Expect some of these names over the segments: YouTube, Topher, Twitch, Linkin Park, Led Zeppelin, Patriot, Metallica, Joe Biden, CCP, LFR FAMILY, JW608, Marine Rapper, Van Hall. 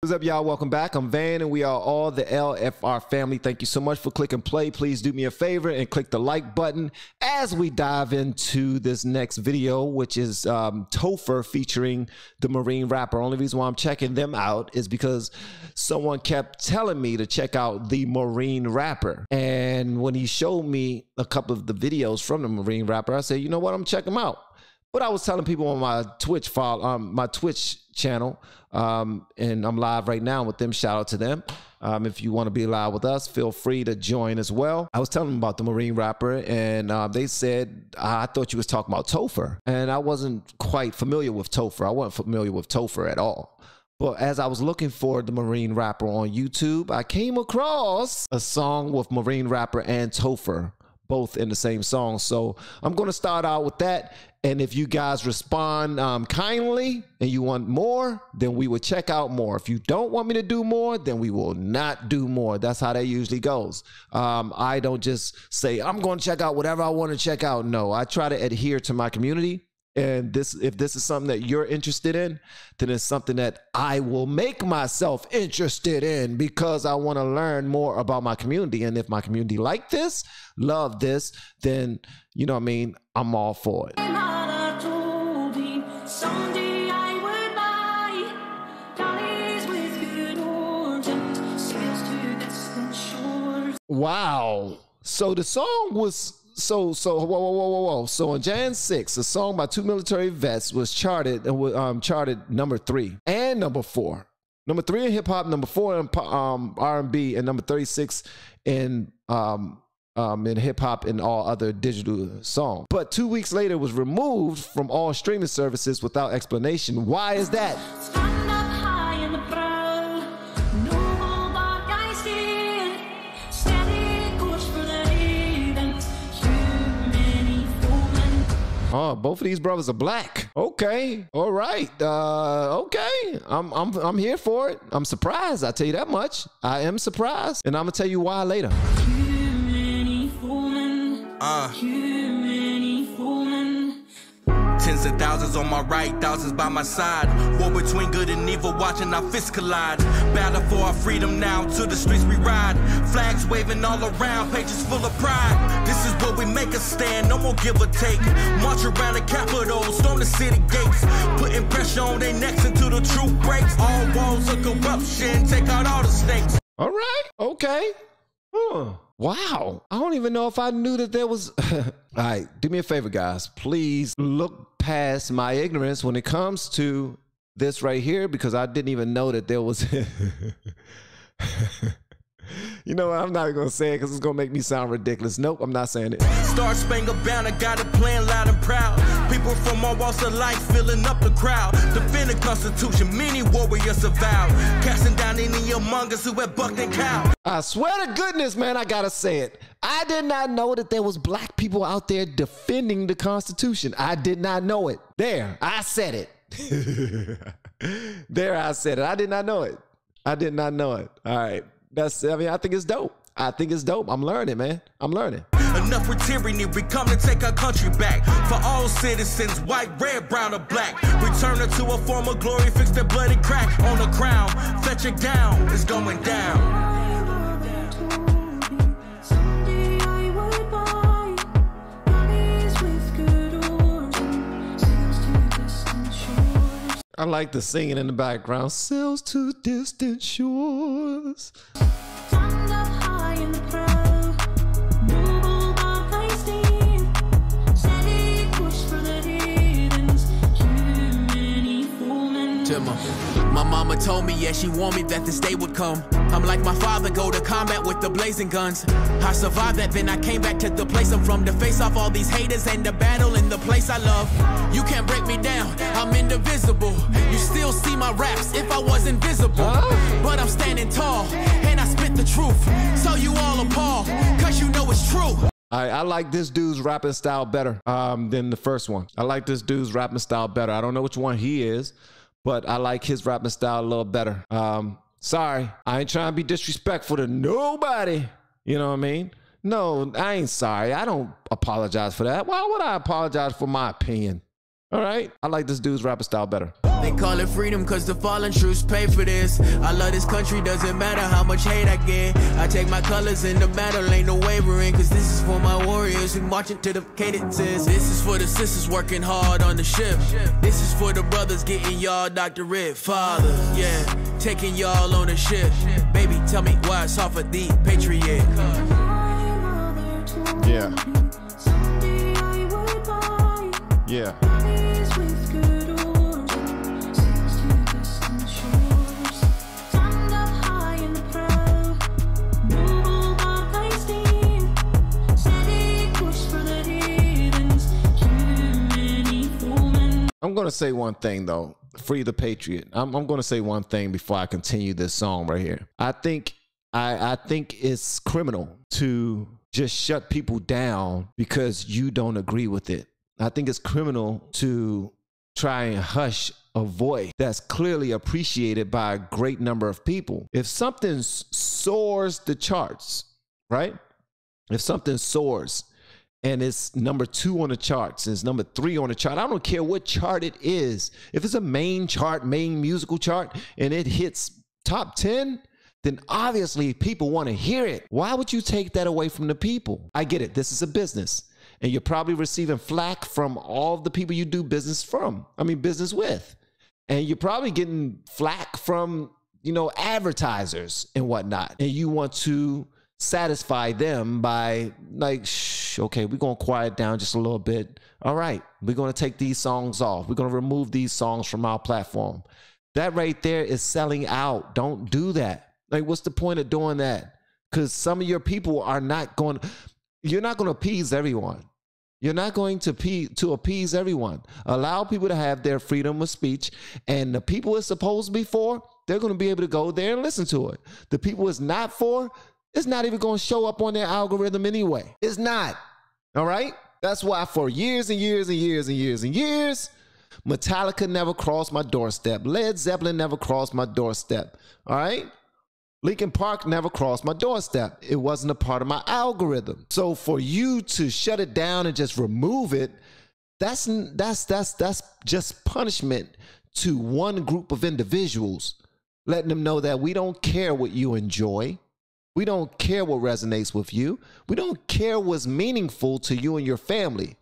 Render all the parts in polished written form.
What's up, y'all? Welcome back. I'm Van and we are all the LFR family. Thank you so much for clicking play. Please do me a favor and click the like button as we dive into this next video, which is Topher featuring the Marine Rapper. Only reason why I'm checking them out is because someone kept telling me to check out the Marine Rapper. And when he showed me a couple of the videos from the Marine Rapper, I said, you know what? I'm checking them out. But I was telling people on my Twitch channel, and I'm live right now with them. Shout out to them. If you want to be live with us, feel free to join as well. I was telling them about the Marine Rapper, and they said, I thought you was talking about Topher. And I wasn't quite familiar with Topher. I wasn't familiar with Topher at all. But as I was looking for the Marine Rapper on YouTube, I came across a song with Marine Rapper and Topher, both in the same song. So I'm going to start out with that. And if you guys respond kindly and you want more, then we will check out more. If you don't want me to do more, then we will not do more. That's how that usually goes. I don't just say, I'm going to check out whatever I want to check out. No, I try to adhere to my community. And if this is something that you're interested in, then it's something that I will make myself interested in because I want to learn more about my community. And if my community like this, love this, then, you know what I mean, I'm all for it. Wow. So the song was... So, whoa. So on Jan 6, a song by two military vets was charted and charted number 3 and number 4. Number 3 in hip hop, number 4 in R&B, and number 36 in hip hop and all other digital songs. But 2 weeks later, it was removed from all streaming services without explanation. Why is that? Oh, both of these brothers are black. Okay. All right. Okay. I'm here for it. I'm surprised. I tell you that much. I am surprised. And I'm going to tell you why later. Tens of thousands on my right, thousands by my side. War between good and evil, watching our fists collide. Battle for our freedom now, to the streets we ride. Flags waving all around, pages full of pride. This is where we make a stand, no more give or take. March around the Capitol, storm the city gates. Putting pressure on their necks until the truth breaks. All walls of corruption, take out all the snakes. All right, okay. Huh. Wow. I don't even know if I knew that there was... All right, do me a favor, guys. Please look past my ignorance when it comes to this right here, because I didn't even know that there was... You know what? I'm not going to say it because it's going to make me sound ridiculous. Nope, I'm not saying it. Star Spangled Banner, got it playing loud and proud. People from all walks of life filling up the crowd. Defend the Constitution, many warriors survived. Casting down any among us who had bucked and cowed. I swear to goodness, man, I got to say it. I did not know that there was black people out there defending the Constitution. I did not know it. There, I said it. There, I said it. I did not know it. I did not know it. All right. I mean, I think it's dope. I think it's dope. I'm learning, man. I'm learning. Enough with tyranny. We come to take our country back. For all citizens, white, red, brown, or black. Return her to a former glory. Fix their bloody crack on the crown. Fetch it down. It's going down. I like the singing in the background. Sails to distant shores. My mama told me, yeah, she warned me that this day would come. I'm like my father, go to combat with the blazing guns. I survived that, then I came back to the place I'm from to face off all these haters and the battle in the place I love. You can't break me down, I'm indivisible. You still see my raps if I was invisible. But I'm standing tall, and I spit the truth. So you all appalled, cause you know it's true. I like this dude's rapping style better than the first one. I like this dude's rapping style better. I don't know which one he is, but I like his rapping style a little better. Sorry, I ain't trying to be disrespectful to nobody. You know what I mean? No, I ain't sorry. I don't apologize for that. Why would I apologize for my opinion? All right? I like this dude's rapping style better. They call it freedom cause the fallen troops pay for this. I love this country, doesn't matter how much hate I get. I take my colors in the battle, ain't no wavering, cause this is for my warriors who marching to the cadences. This is for the sisters working hard on the ship. This is for the brothers getting y'all doctorate. Father, yeah, taking y'all on a ship. Baby, tell me why it's hard for the Patriot. Yeah. Yeah. I'm going to say one thing, though. Free the Patriot. I'm going to say one thing before I continue this song right here. I think it's criminal to just shut people down because you don't agree with it. I think it's criminal to try and hush a voice that's clearly appreciated by a great number of people. If something soars the charts, right? If something soars and it's number 2 on the charts, it's number 3 on the chart, I don't care what chart it is. If it's a main chart, main musical chart, and it hits top 10, then obviously people want to hear it. Why would you take that away from the people? I get it. This is a business. And you're probably receiving flack from all the people you do business from. I mean, business with. And you're probably getting flack from, you know, advertisers and whatnot. And you want to satisfy them by like, shh, okay, we're going to quiet down just a little bit. All right, we're going to take these songs off. We're going to remove these songs from our platform. That right there is selling out. Don't do that. Like, what's the point of doing that? Because some of your people are not going to... You're not going to appease everyone. You're not going to appease everyone. Allow people to have their freedom of speech, and the people it's supposed to be for, they're going to be able to go there and listen to it. The people it's not for, it's not even going to show up on their algorithm anyway. It's not. All right? That's why for years and years and years and years and years, Metallica never crossed my doorstep. Led Zeppelin never crossed my doorstep. All right? Linkin Park never crossed my doorstep. It wasn't a part of my algorithm. So for you to shut it down and just remove it, that's just punishment to one group of individuals, letting them know that we don't care what you enjoy. We don't care what resonates with you. We don't care what's meaningful to you and your family.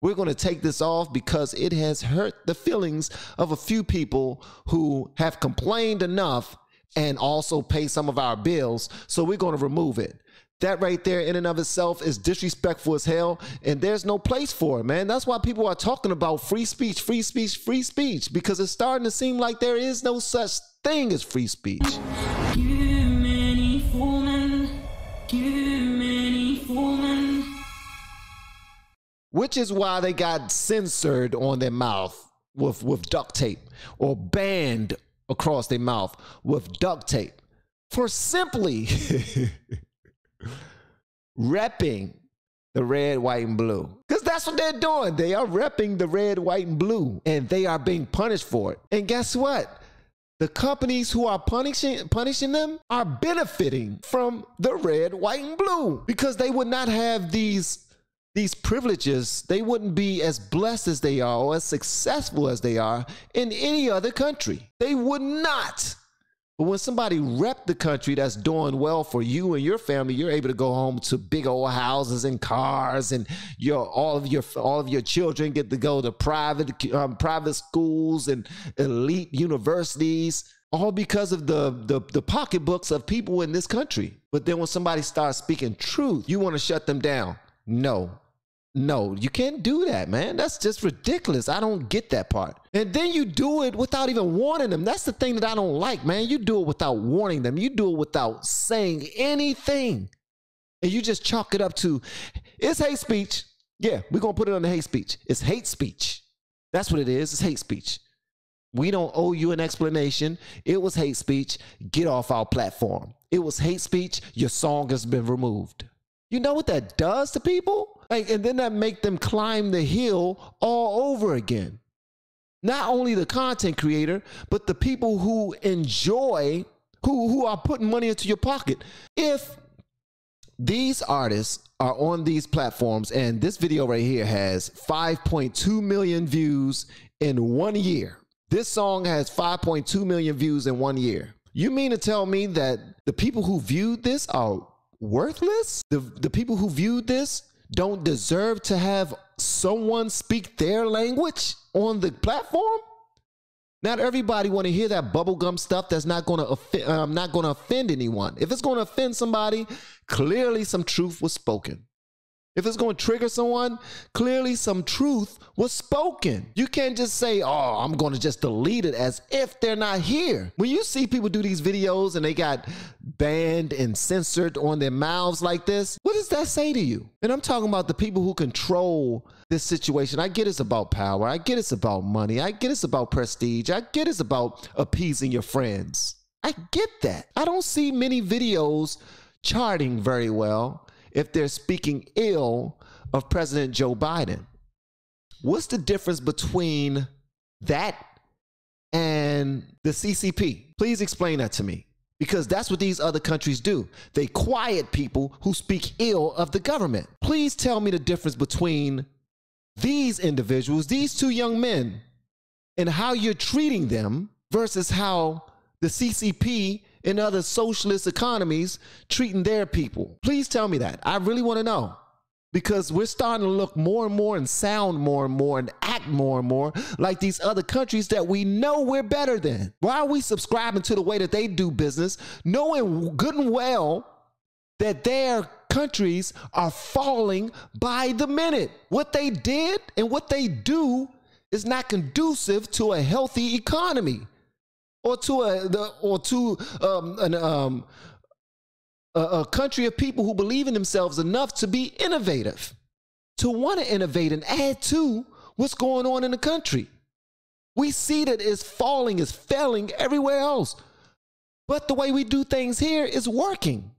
We're going to take this off because it has hurt the feelings of a few people who have complained enough and also pay some of our bills, so we're going to remove it. That right there in and of itself is disrespectful as hell, and there's no place for it, man. That's why people are talking about free speech, free speech, free speech, because it's starting to seem like there is no such thing as free speech. Which is why they got censored on their mouth with duct tape, or banned across their mouth with duct tape, for simply repping the red, white, and blue. Because that's what they're doing. They are repping the red, white, and blue, and they are being punished for it. And guess what? The companies who are punishing them are benefiting from the red, white, and blue, because they would not have these privileges. They wouldn't be as blessed as they are or as successful as they are in any other country. They would not. But when somebody rep the country that's doing well for you and your family, you're able to go home to big old houses and cars, and all of your children get to go to private schools and elite universities, all because of the pocketbooks of people in this country. But then when somebody starts speaking truth, you want to shut them down. No, you can't do that, man. That's just ridiculous. I don't get that part. And then you do it without even warning them. That's the thing that I don't like, man. You do it without warning them. You do it without saying anything. And you just chalk it up to, it's hate speech. Yeah, we're going to put it under hate speech. It's hate speech. That's what it is. It's hate speech. We don't owe you an explanation. It was hate speech. Get off our platform. It was hate speech. Your song has been removed. You know what that does to people? Like, and then that make them climb the hill all over again. Not only the content creator, but the people who enjoy, who are putting money into your pocket. If these artists are on these platforms, and this video right here has 5.2 million views in 1 year, This song has 5.2 million views in 1 year. You mean to tell me that the people who viewed this are worthless? The people who viewed this don't deserve to have someone speak their language on the platform? Not everybody want to hear that bubblegum stuff that's not going to offend anyone. If it's going to offend somebody, clearly some truth was spoken. If it's going to trigger someone, clearly some truth was spoken. You can't just say, oh, I'm going to just delete it as if they're not here. When you see people do these videos and they got banned and censored on their mouths like this, what does that say to you? And I'm talking about the people who control this situation. I get it's about power. I get it's about money. I get it's about prestige. I get it's about appeasing your friends. I get that. I don't see many videos charting very well if they're speaking ill of President Joe Biden. What's the difference between that and the CCP? Please explain that to me, because that's what these other countries do. They quiet people who speak ill of the government. Please tell me the difference between these individuals, these two young men, and how you're treating them versus how the CCP in other socialist economies treating their people. Please tell me that. I really want to know, because we're starting to look more and more and sound more and more and act more and more like these other countries that we know we're better than. Why are we subscribing to the way that they do business, knowing good and well that their countries are falling by the minute? What they did and what they do is not conducive to a healthy economy, or to a country of people who believe in themselves enough to be innovative, to want to innovate and add to what's going on in the country. We see that it's falling, it's failing everywhere else. But the way we do things here is working.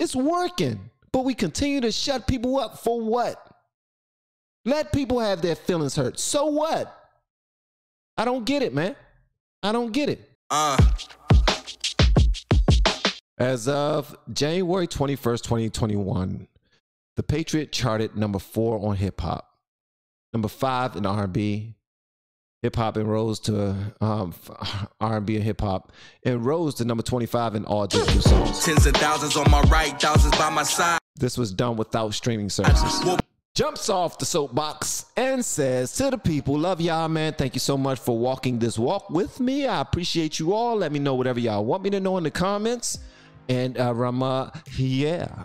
It's working. But we continue to shut people up for what? Let people have their feelings hurt. So what? I don't get it, man. I don't get it. As of January 21st, 2021, the Patriot charted number 4 on hip hop, number 5 in R&B, hip hop, and rose to R&B and hip hop, and rose to number 25 in all digital songs. Tens of thousands on my right, thousands by my side. This was done without streaming services. Jumps off the soapbox and says to the people, love y'all, man. Thank you so much for walking this walk with me. I appreciate you all. Let me know whatever y'all want me to know in the comments. And Rama, yeah.